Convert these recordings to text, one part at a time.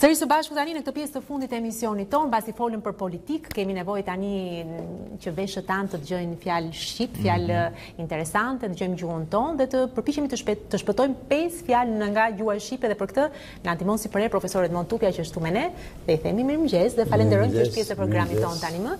Sërish së bashku tani në këtë pjesë të fundit e emisionit ton, basi folëm për politikë, kemi nevojë tani që veshët tanë të dëgjojnë fjalë shqip, fjalë interesante, dëgjojmë gjuhën tonë dhe të përpiqemi të shpëtojmë 5 fjalë nga gjuha shqipe dhe për këtë na ndihmon si përherë profesor Edmond Tupja që është këtu me ne dhe i themi mirëmëngjes dhe falenderojmë që është pjesë e programit ton tani më.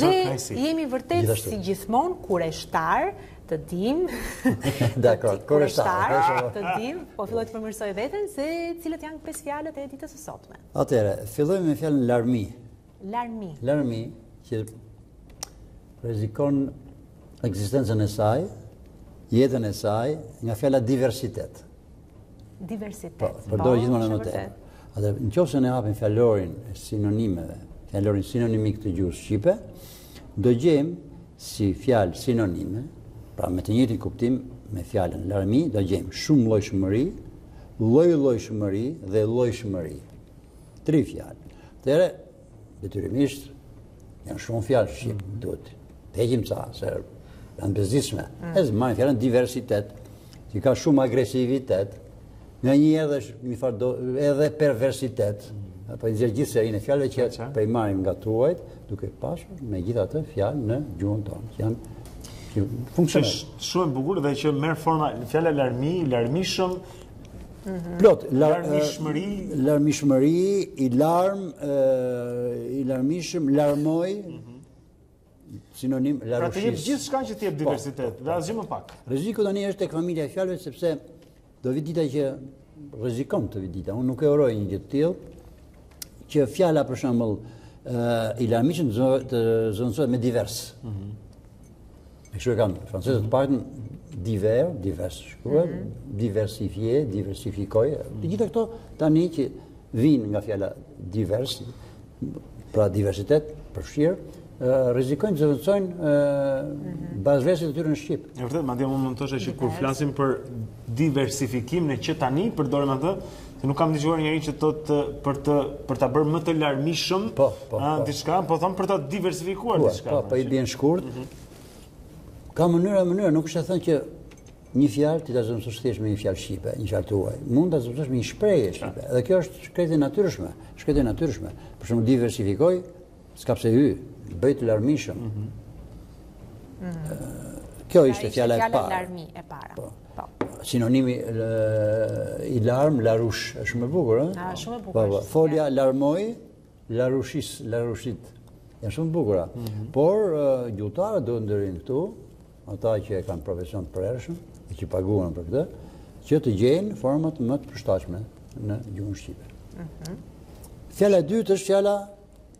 Ne jemi vërtet si gjithmonë kureshtar. Të dim, po filloj të përmirësoj veten se cilët janë 5 fjalët e ditës së sotme. Atëherë, fillojmë me fjalën larmi. Larmi. Larmi që rrezikon ekzistencën e saj, jetën e saj nga fjala diversitet. Diversitet. Po, përdor gjithmonë më të. Atëherë, nëse ne hapim fjalorin e sinonimeve, fjalorin sinonimik të gjuhës shqipe, do gjejmë si fjalë sinonime. Pra me të njëjtin kuptim me fjalën larmi do gjejmë shumë llojshmëri, lloj-llojshmëri dhe llojshmëri. 3 fjalë. Atëherë detyrimisht janë shumë fjalë shqip, duhet të heqim ca se janë bezdisme. Edhe marrim fjalën diversitet, që ka shumë agresivitet, nganjëherë edhe perversitet. Apo gjithsesi janë fjalë që i marrim nga tuajt, duke pasur megjithatë fjalë në gjuhën tonë, që janë funksionojnë. Shumë e bukur dhe që merr forma fjala larmi, larmishëm, plot, larmishmëri, i larm, i larmishëm, larmoj, sinonim larmishëm. Pra të jep gjithçka që të jep diversitet, dhe asgjë më pak. Rreziku tani është tek familja e fjalëve sepse do vi dita që rrezikon të vi dita. Unë nuk e uroj një gjë të tillë që fjala për shembull i larmishëm të zonësohet me divers. Kështu e kanë francezët të paktën diver, divers, shkruaj, diversifier, diversifikoj. Të gjitha këto tani që vijnë nga fjala divers, pra diversitet, përfshirë, rrezikojnë të zëvendësojnë bazveset e tyre në shqip. E vërtet, madje unë mund të thosha që kur flasim për diversifikimin e që tani përdorim atë, se nuk kam dëgjuar njëri që thotë për ta bërë më të larmishëm diçka, po thon për ta diversifikuar diçka. Po, po i bien shkurt. Ka mënyra, nuk është e thënë që një fjalë ti ta zëvendësosh thjesht me një fjalë shqipe, një fjalë tuaj. Mund ta zëvendësosh me një shprehje shqipe. Dhe kjo është shkrete natyrshme, Për shembull, diversifikoj, s'ka pse hy, bëj të larmishëm. Kjo ishte fjala e parë. Sinonimi i larm, larush, është më bukur, ëh? Shumë e bukur. Folja larmoi, larushis, larushit. Janë shumë bukura. Por gjuhëtarët do ndërin këtu, ata që e kanë profesion të përhershëm, e që paguhen për këtë, që të gjejnë format më të përshtatshme në gjuhën shqipe. Fjala e dytë është fjala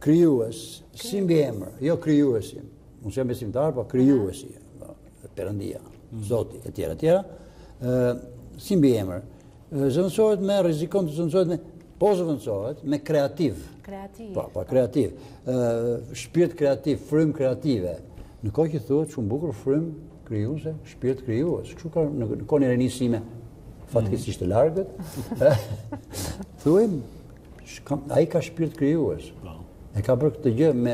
krijues, si mbiemër, jo krijuesi. Unë jam besimtar, po krijuesi, Perëndia, Zoti etj. Si mbiemër, zëvendësohet me rrezikon të zëvendësohet me po zëvendësohet me kreativ. Pa, kreativ. Shpirt kreativ, frym kreative. Në kohë që thuhet shumë bukur frym krijuese, shpirt krijues. Kështu ka në kohën e rinisime fatkeqësisht të largët. Thuajmë, ai ka shpirt krijues. E ka bërë këtë gjë me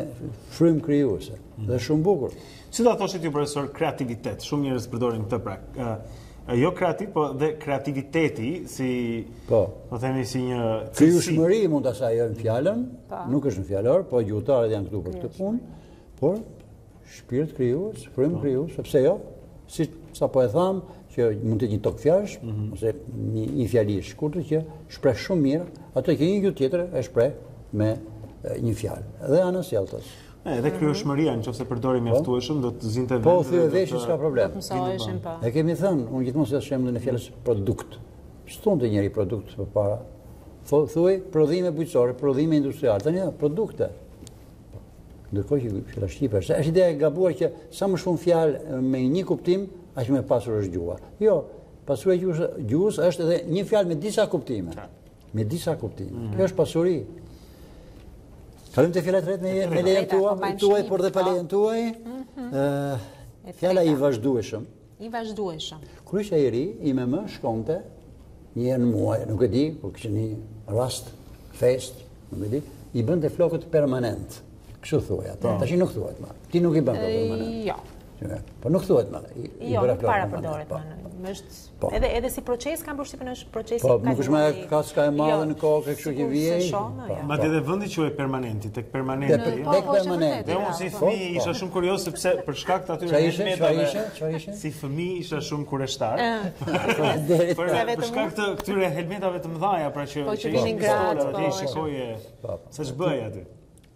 frym krijuese. Dhe shumë bukur. Si ta thoshit ju profesor kreativitet? Shumë njerëz përdorin këtë pra. Jo kreativ, po dhe kreativiteti si një... Krijueshmëri mund të asajojmë fjallën, nuk është në fjallor, po gjuhëtarët janë këtu për këtë punë, por shpirt krijues, frym krijues, sepse jo, si sa po e thamë, që mund të një tokë fjalësh, ose një fjali e shkurtër që shpreh shumë mirë, ato që një gjuhë tjetër e shpreh me një fjalë, dhe anës jelltës. Edhe krijueshmëria, nëse përdorim mjaftueshëm, do të zinte vend. Po, thye vesh, s'ka problem. E kemi thënë, unë gjithmonë sjell shembullin e fjalës produkt. Ç'thonte njëri produkt përpara? Thuaj prodhime bujqësore, prodhime industriale. Tani produkte. Ndërkohë që fjala shqipe është ideja e gabuar që sa më shumë fjalë me një kuptim, aq më e pasur është gjuha. Jo, pasuri e gjuhës është edhe një fjalë me disa kuptime. Kjo është pasuri. Kalim të fjala e tretë me lejen tuaj, por dhe pa lejen tuaj. Fjala i vazhdueshëm. Kur isha i ri, IMM shkonte një herë në muaj, nuk e di, kur kishte një rast, fest, nuk e di, i bënte flokët permanent. Kështu thuaj atë. Tash nuk thuhet më. Ti nuk i bën permanent. Jo. Po nuk thuhet më. Jo, nuk para përdoret më. Është edhe si proces kanë përshtypën është procesi ka. Po, nuk është më kaçka e madhe në kokë, kështu që vijej. Madje edhe vendi quhet permanenti, tek permanenti. Tek permanenti. Dhe unë si fëmijë isha shumë kurioz sepse për shkak të atyre metave. Si fëmijë isha shumë kurështar. Për shkak të këtyre helmetave të mëdha, pra që ti shikoje se ç'bëj aty.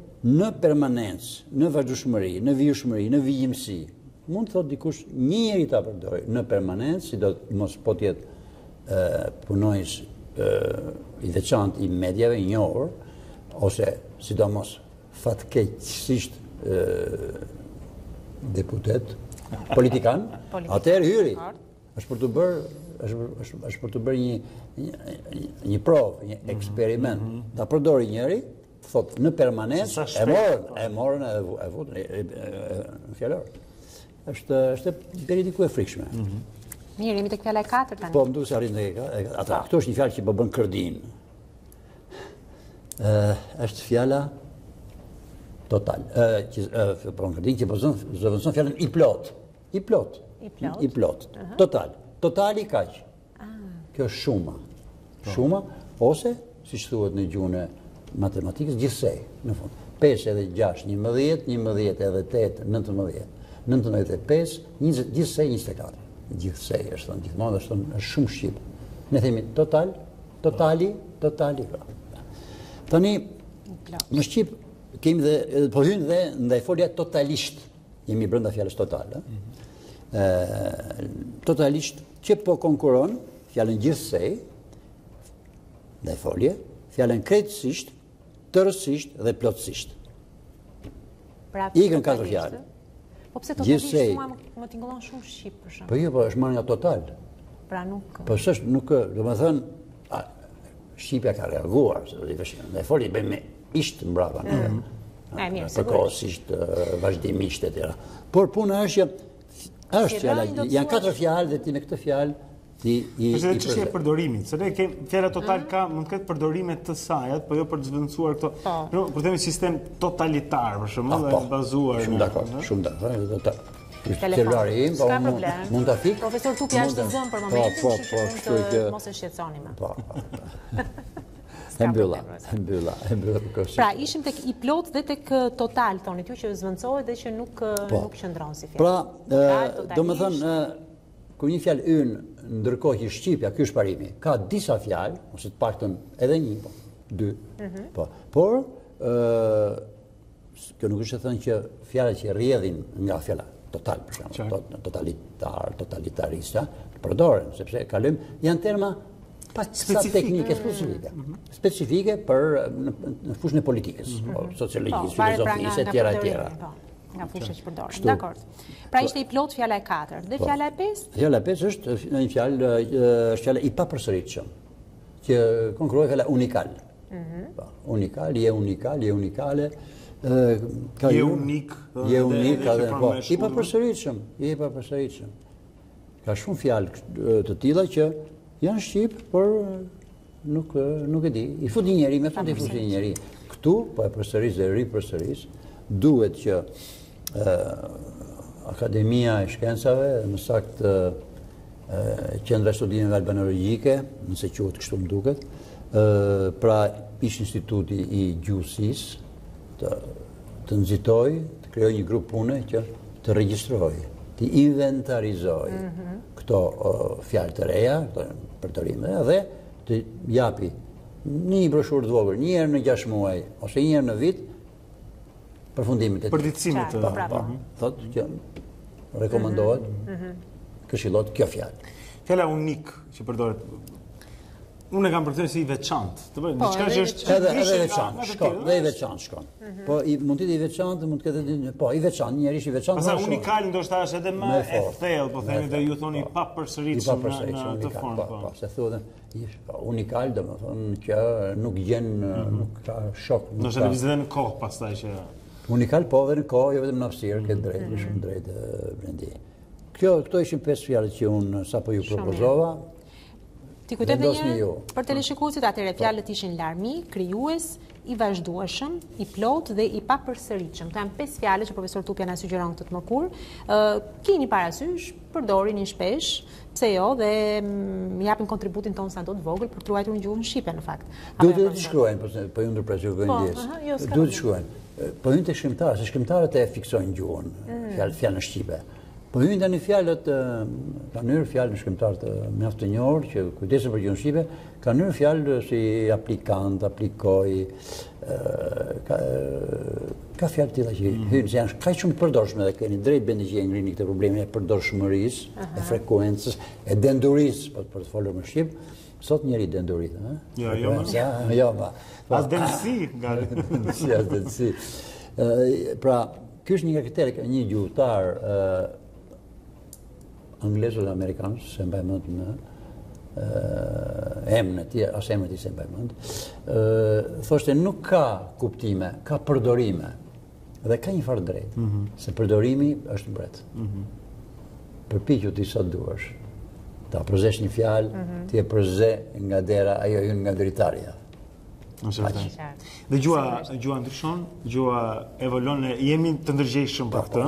në permanencë, në vazhdueshmëri, në vijueshmëri, në vijimësi. Mund të thotë dikush një herë ta përdorë në permanencë, sidomos po të jetë punojës i veçantë i medjave i njohur, ose sidomos fatkeqësisht deputet, politikan, atëherë hyri. Është për të bërë një provë, një eksperiment. Ta përdori njëri, thotë në permanent, e morën e vutën fjalor. Është deri diku e frikshme. Mirë, jemi tek fjala e 4 tani. Po, më duhet të arrim tek ata. Kjo është një fjalë që po bën kërdin. Është fjala total. Kërdin që po zëvendëson fjalën i plot. I plot. Total. Totali kaq. Kjo është shuma. Shuma, ose, si që thuhet në gjuhën e matematikës, gjithsej, në fund. 5 edhe 6, 11, 11 edhe 8, 19. 19 e 5, gjithsej 24. Gjithsej, është thënë, gjithmonë është shumë shqip. Ne themi total, totali. Tani, në shqip, kemi dhe, po hynë dhe ndaj folja totalisht. Jemi brenda fjalës total, totalisht që po konkuron fjallën gjithsej dhe folje, fjallën krejtësisht, tërësisht dhe plotësisht. Ikën 4 fjallë. Po pse totalisht mua më tingëllon shumë shqip për shumë? Po jo, po është marrë nga total. Pra nuk... Po sështë nuk, do me thënë, shqipja ka reaguar, dhe folje i bëjmë ishtë mbrapa në përkohësisht, vazhdimisht e tjera. Por puna është që është fjallë, janë 4 fjallë dhe ti me këtë fjallë ti i përse. Përse që e përdorimit, se ne kemë fjallë total ka, mund të këtë përdorimet të sajat, po jo për të zvendësuar këto, për temi sistem totalitar, për shumë, dhe e bazuar. Shumë dakor. Telefonim, s'ka problem. Profesor Tupja është të zëmë për momentin, që mund të mos e shqetsoni ma. E mbylla. Pra, ishim tek i plot dhe tek total, thoni ju, që zvendësohet dhe që nuk qëndron si fjalë. Pra, do me thënë, kur një fjalë ynë ndërkohë i shqipja, ky është parimi, ka disa fjalë, ose të paktën edhe një, 2, por, kjo nuk është thënë që fjalët që rrjedhin nga fjala total, për shembull, totalitar, totalitarista, përdoren, sepse kalojm janë terma sa teknike specifike për në fushën e politikës, sociologjisë, filozofisë, etj. Nga fushën që përdorim, dakor. Pra ishte i plot fjala e 4. Dhe fjala e 5? Fjala e 5 është një fjalë i papërsëritshëm, që konkurroi fjala unikal. Unikal, je unikale, Je unik, dhe po, i pa përsëritshëm. Ka shumë fjalë të tilla që janë shqip, por nuk e di. I fut njëri, më thon ti fut njëri. Ktu po e përsëris dhe ripërsëris, duhet që Akademia e Shkencave, më saktë Qendra e Studimeve Albanologjike, nëse quhet kështu më duket, pra ish instituti i gjuhësisë, të nxitoj, të krijoj një grup pune që të regjistroj, të inventarizoj këto fjalë të reja, këto përdorime dhe të japi një broshurë të vogël, një herë në 6 muaj ose një herë në vit përfundimin e përditësimit të. Thotë që rekomandohet, këshillohet kjo fjalë. Fjala unik që përdoret. Unë e kam përkthyer si i veçantë, të bëj diçka që është edhe veçantë, shkon, dhe i veçantë shkon. Po mund të jetë i veçantë, mund të ketë, po i veçantë, njerëz i veçantë. Asa unikal ndoshta është edhe më e thellë, po themi do ju thoni pa përsëritshëm në atë formë. Po, se thuhet unikal, domethënë që nuk gjen, nuk ka shok. Do të vizitoj në kohë pastaj që unikal po edhe në kohë, jo vetëm në hapësirë, ke drejtë, shumë drejtë Blendi. Këto ishin 5 fjalë që unë sapo ju propozova. Ti kujtojmë një, për teleshikuesit, atëherë fjalët ishin larmi, krijues, i vazhdueshëm, i plot dhe i papërsëritshëm. Këto janë 5 fjalë që profesor Tupja na sugjeron këtë të mërkur. Keni parasysh, përdorini shpesh, pse jo, dhe japin kontributin ton sa do të vogël për të ruajtur gjuhën shqipe në fakt. Duhet të shkruajnë, po ju ndërpresoj vënë ndjes. Duhet të shkruajnë. Po hyn te shkrimtarët, se shkrimtarët e fiksojnë gjuhën, fjalën shqipe. Po hynë tani fjalët, kanë hyrë fjalë në shkrimtar të mjaft të njohur që kujdesen për gjuhën shqipe, kanë hyrë fjalë si aplikant, aplikoi, ka fjalë të tilla që hynë, se janë kaq shumë të përdorshme dhe keni drejt Blendi që e ngrini këtë problemin e përdorshmërisë, e frekuencës, e dendurisë, për të folur me shqip, sot njëri dendurit, ha? Jo, ma. As densi, nga densi, as densi. Pra, ky është një kriter një gjuhëtar anglisht ose amerikan, se mbaj mend në emrin e tij, ose emrin e tij se mbaj mend, thoshte nuk ka kuptime, ka përdorime. Dhe ka një farë drejtë, se përdorimi është mbret. Përpiqu ti sa duash, ta përzesh një fjalë, ti e përze nga dera, ajo hyn nga dritarja. Dhe gjua ndryshon, gjua evolon, jemi të ndërgjegjshëm për këtë.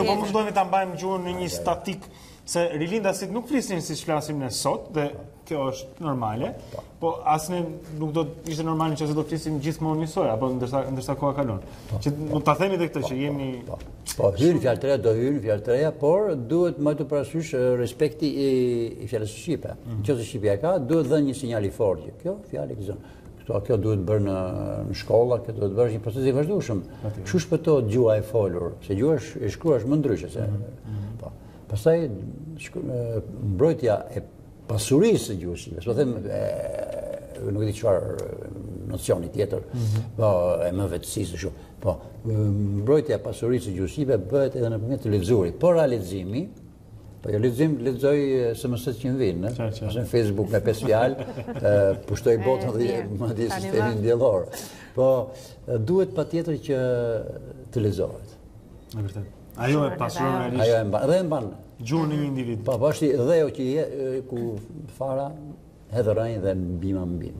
Nuk mundemi ta mbajmë gjuhën në një statik, se rilindasit nuk flisin siç flasim ne sot, dhe kjo është normale, po asnjë nuk do të ishte normale nëse do të flisim gjithmonë njësoj, apo ndërsa koha kalon. Që mund ta themi edhe këtë që jemi. Po, hyn fjalë të reja, do hyn fjalë të reja, por duhet më të parasysh respekti i fjalës shqipe. Nëse shqipja ka, duhet dhënë një sinjal i fortë. Kjo fjalë ekziston. Kjo duhet bërë në shkolla, kjo duhet bërë një proces i vazhdueshëm. Kështu shpëtohet gjua e folur, se gjua e shkruar është më ndryshe. Pastaj mbrojtja e pasurisë së gjuhës shqipe, po them nuk e di çfarë nocioni tjetër, po e më vetësisë shumë. Po mbrojtja e pasurisë së gjuhës shqipe bëhet edhe nëpërmjet të lexuarit, por leximi po lexoj SMS-t që më vijnë, në Facebook me 5 fjalë, pushtoj botën dhe madje sistemin diellor. Po duhet patjetër që të lexohet. Është vërtet. Ajo e pasuron realisht. Ajo e mban, dhe mban gjuhën e një individi. Po bashkë dheu që ku fara hedhërën dhe mbima mbim.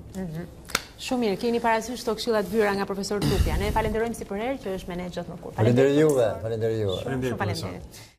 Shumë mirë, keni parasysh këto këshilla të vyra nga profesor Tupja. Ne falenderojmë sipërherë që është me ne gjithmonë. Falenderoj juve, falenderoj juve. Shumë faleminderit.